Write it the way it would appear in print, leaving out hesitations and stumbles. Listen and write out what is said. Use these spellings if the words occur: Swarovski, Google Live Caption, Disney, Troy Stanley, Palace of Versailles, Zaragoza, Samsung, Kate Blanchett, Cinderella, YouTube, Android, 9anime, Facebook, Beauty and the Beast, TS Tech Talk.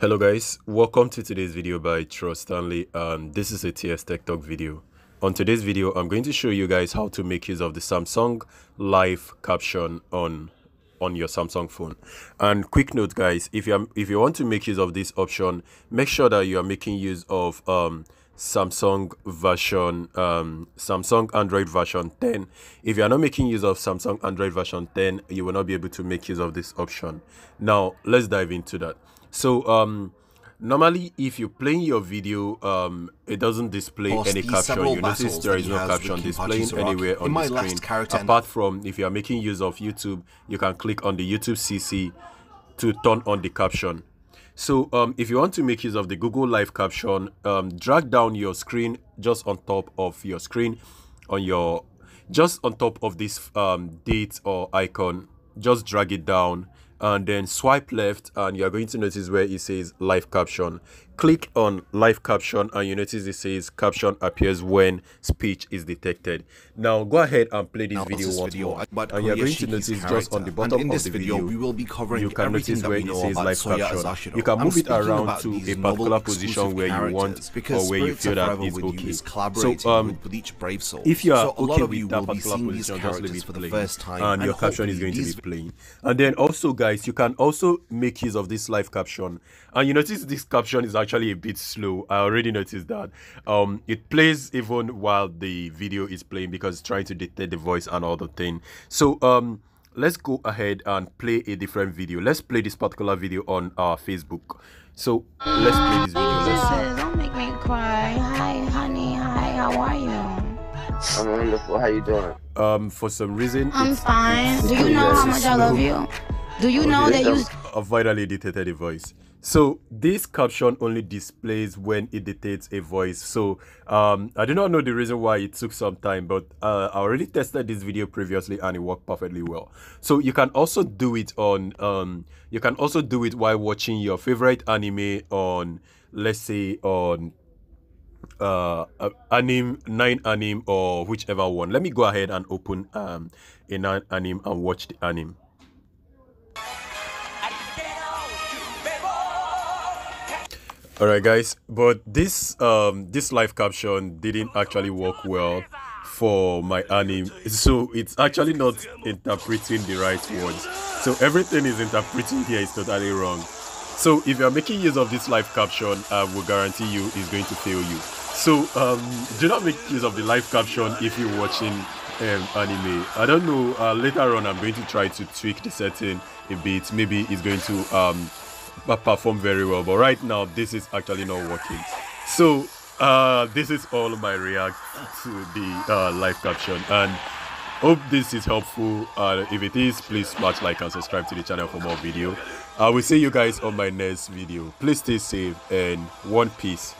Hello guys, welcome to today's video by Troy Stanley, and this is a TS Tech Talk video. On today's video, I'm going to show you guys how to make use of the Samsung Live Caption on your Samsung phone. And quick note guys, if you want to make use of this option, make sure that you are making use of Samsung version, Samsung Android version 10. If you are not making use of Samsung Android version 10, you will not be able to make use of this option. Now, let's dive into that. So normally if you're playing your video, it doesn't display any caption. You notice there is no caption displaying anywhere on the screen. Apart from if you are making use of YouTube, you can click on the YouTube CC to turn on the caption. So if you want to make use of the Google Live Caption, drag down your screen just on top of your screen, just on top of this date or icon. Just drag it down and then swipe left, and you're going to notice where it says Live Caption. Click on Live Caption and you notice it says caption appears when speech is detected. Now go ahead and play this video once more. And you're going to notice just on the bottom of the video, we will be covering you can notice where it says Live Caption. You can move it around to a particular position where you want or where you feel that is okay. So if you are okay with that particular position, just leave it playing and your caption is going to be playing. And then also guys, you can also make use of this Live Caption, and you notice this caption is actually a bit slow. I already noticed that it plays even while the video is playing because it's trying to detect the voice and all the thing. So let's go ahead and play a different video. Let's play this particular video on our Facebook. So let's play this video. Let's see. Don't make me cry. Hi honey, hi, how are you? I'm wonderful, how you doing? For some reason I'm fine. Do you know how much I love you? Do you know that you vitally detected a voice? So this caption only displays when it detects a voice. So I do not know the reason why it took some time, but I already tested this video previously and it worked perfectly well. So you can also do it on you can also do it while watching your favorite anime on, let's say, on 9anime or whichever one. Let me go ahead and open a 9anime and watch the anime. Alright guys, but this this live caption didn't actually work well for my anime, so it's actually not interpreting the right words. So everything is interpreting here is totally wrong. So if you're making use of this live caption, I will guarantee you it's going to fail you. So do not make use of the live caption if you're watching anime. I don't know, later on I'm going to try to tweak the setting a bit. Maybe it's going to perform very well, but right now this is actually not working. So this is all my react to the live caption, and hope this is helpful. If it is, please smash like and subscribe to the channel for more video. I will see you guys on my next video. Please stay safe and one piece.